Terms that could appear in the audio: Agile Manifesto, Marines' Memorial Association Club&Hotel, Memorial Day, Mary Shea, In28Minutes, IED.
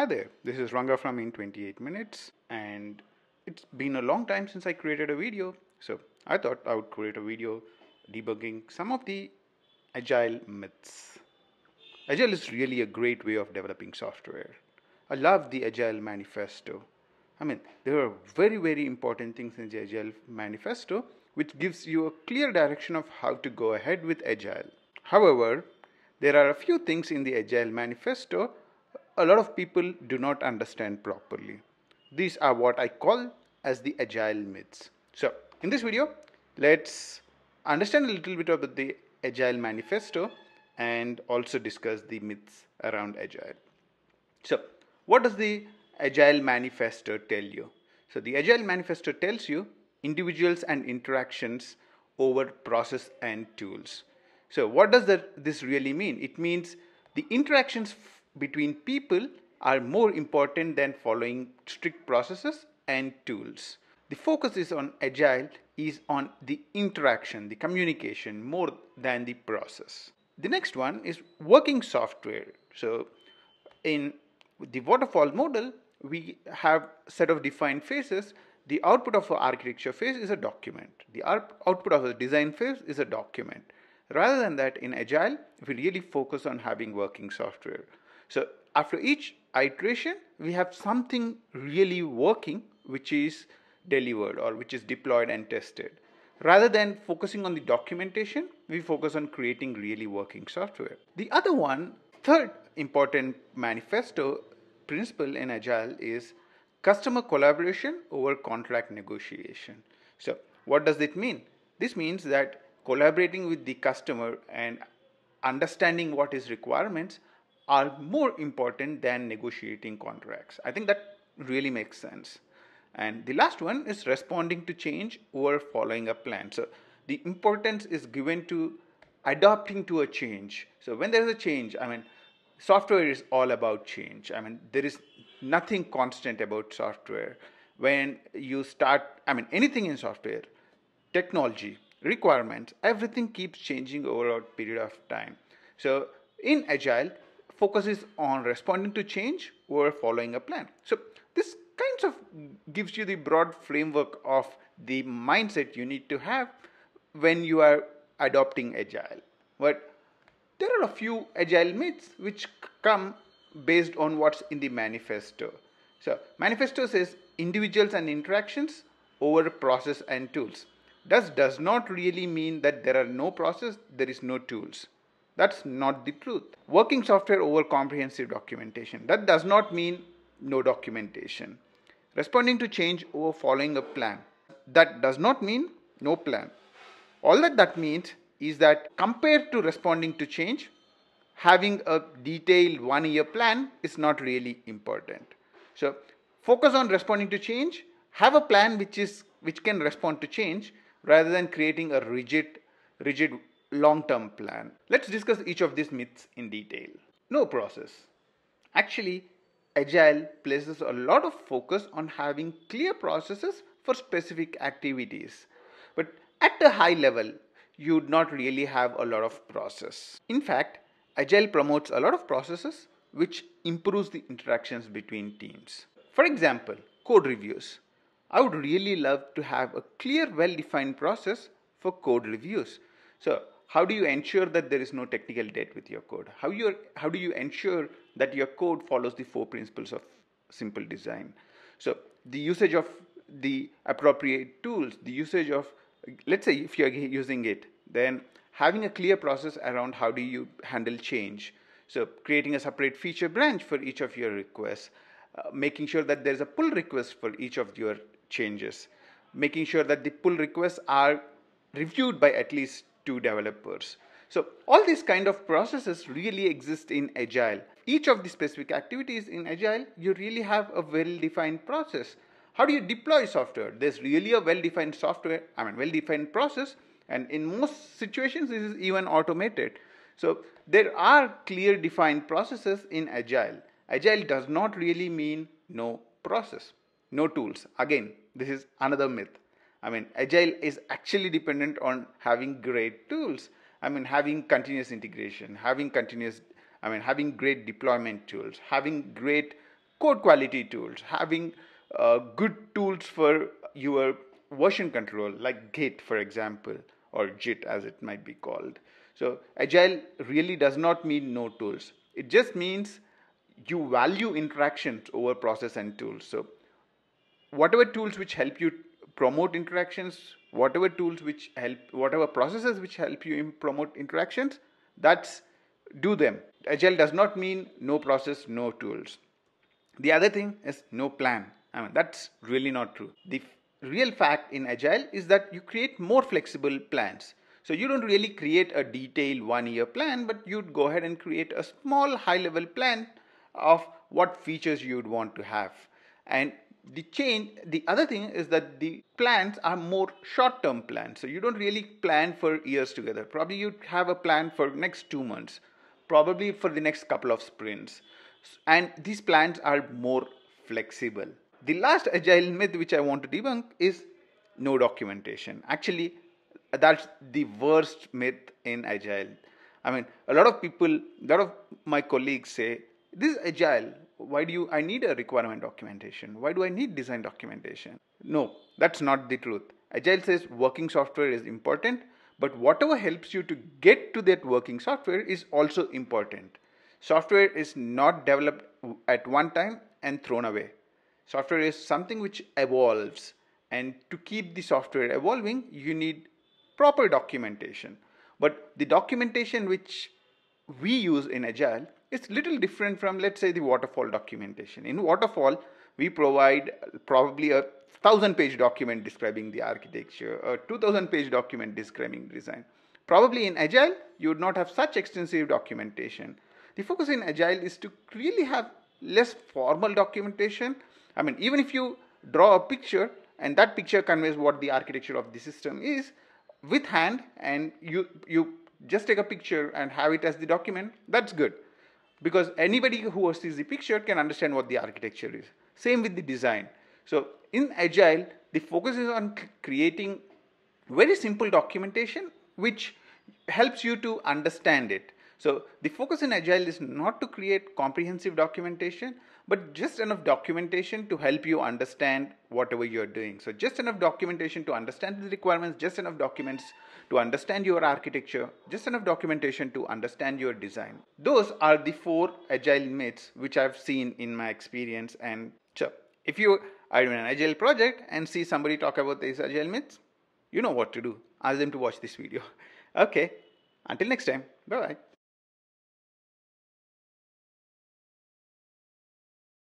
Hi there, this is Ranga from In28Minutes, and it's been a long time since I created a video, so I thought I would create a video debugging some of the Agile myths. Agile is really a great way of developing software. I love the Agile Manifesto. I mean, there are very, very important things in the Agile Manifesto which gives you a clear direction of how to go ahead with Agile. However, there are a few things in the Agile Manifesto a lot of people do not understand properly. These are what I call as the Agile myths. So in this video, let's understand a little bit about the Agile Manifesto and also discuss the myths around Agile. So what does the Agile Manifesto tell you? So the Agile Manifesto tells you individuals and interactions over process and tools. So what does this really mean? It means the interactions between people are more important than following strict processes and tools. The focus is on Agile is on the interaction, the communication, more than the process. The next one is working software. So in the waterfall model, we have a set of defined phases. The output of our architecture phase is a document. The output of the design phase is a document. Rather than that, in Agile, we really focus on having working software. So after each iteration, we have something really working which is delivered or which is deployed and tested. Rather than focusing on the documentation, we focus on creating really working software. The other one, third important manifesto principle in Agile is customer collaboration over contract negotiation. So what does it mean? This means that collaborating with the customer and understanding what his requirements are more important than negotiating contracts. I think that really makes sense. And the last one is responding to change or following a plan. So the importance is given to adapting to a change. So when there is a change, I mean, software is all about change. I mean, there is nothing constant about software. When you start, I mean, anything in software, technology, requirements, everything keeps changing over a period of time. So in Agile, focus is on responding to change or following a plan. So this kind of gives you the broad framework of the mindset you need to have when you are adopting Agile. But there are a few Agile myths which come based on what's in the manifesto. So manifesto says individuals and interactions over process and tools. That does not really mean that there are no process, there is no tools. That's not the truth. Working software over comprehensive documentation. That does not mean no documentation. Responding to change over following a plan. That does not mean no plan. All that means is that compared to responding to change, having a detailed one-year plan is not really important. So focus on responding to change. Have a plan which can respond to change rather than creating a rigid long-term plan. Let's discuss each of these myths in detail. No process. Actually, Agile places a lot of focus on having clear processes for specific activities. But at the high level, you do not really have a lot of process. In fact, Agile promotes a lot of processes which improves the interactions between teams. For example, code reviews. I would really love to have a clear, well-defined process for code reviews. So how do you ensure that there is no technical debt with your code? How do you ensure that your code follows the four principles of simple design? So the usage of the appropriate tools, the usage of, let's say if you're using it, then having a clear process around how do you handle change. So creating a separate feature branch for each of your requests, making sure that there's a pull request for each of your changes, making sure that the pull requests are reviewed by at least two developers. So all these kind of processes really exist in Agile. Each of the specific activities in Agile, you really have a well-defined process. How do you deploy software? There's really a well-defined software, I mean well-defined process, and in most situations this is even automated. So there are clear defined processes in Agile. Agile does not really mean no process, no tools. Again, this is another myth. I mean, Agile is actually dependent on having great tools. I mean, having continuous integration, having great deployment tools, having great code quality tools, having good tools for your version control, like Git, for example, or JIT as it might be called. So agile really does not mean no tools. It just means you value interactions over process and tools. So whatever tools which help you promote interactions, whatever tools which help, whatever processes which help you promote interactions, that's do them. Agile does not mean no process, no tools. The other thing is no plan. I mean, that's really not true. The real fact in agile is that you create more flexible plans. So you don't really create a detailed 1-year plan, but you'd go ahead and create a small high-level plan of what features you'd want to have. And the other thing is that the plans are more short-term plans. So you don't really plan for years together. Probably you have a plan for next 2 months, probably for the next couple of sprints. And these plans are more flexible. The last agile myth which I want to debunk is no documentation. Actually, that's the worst myth in agile. I mean, a lot of my colleagues say, this is agile. Why do I need a requirement documentation? Why do I need design documentation? No, that's not the truth. Agile says working software is important, but whatever helps you to get to that working software is also important. Software is not developed at one time and thrown away. Software is something which evolves, and to keep the software evolving, you need proper documentation. But the documentation which we use in agile, it's little different from, let's say, the waterfall documentation. In waterfall, we provide probably a 1000-page document describing the architecture, a 2000-page document describing design. Probably in agile, you would not have such extensive documentation. The focus in agile is to really have less formal documentation. I mean, even if you draw a picture and that picture conveys what the architecture of the system is with hand, and you just take a picture and have it as the document, that's good. Because anybody who sees the picture can understand what the architecture is. Same with the design. So in agile, the focus is on creating very simple documentation which helps you to understand it. So the focus in agile is not to create comprehensive documentation, but just enough documentation to help you understand whatever you're doing. So just enough documentation to understand the requirements, just enough documents to understand your architecture, just enough documentation to understand your design. Those are the 4 agile myths which I've seen in my experience. And so if you are in an agile project and see somebody talk about these agile myths, you know what to do. Ask them to watch this video. Okay, until next time. Bye-bye.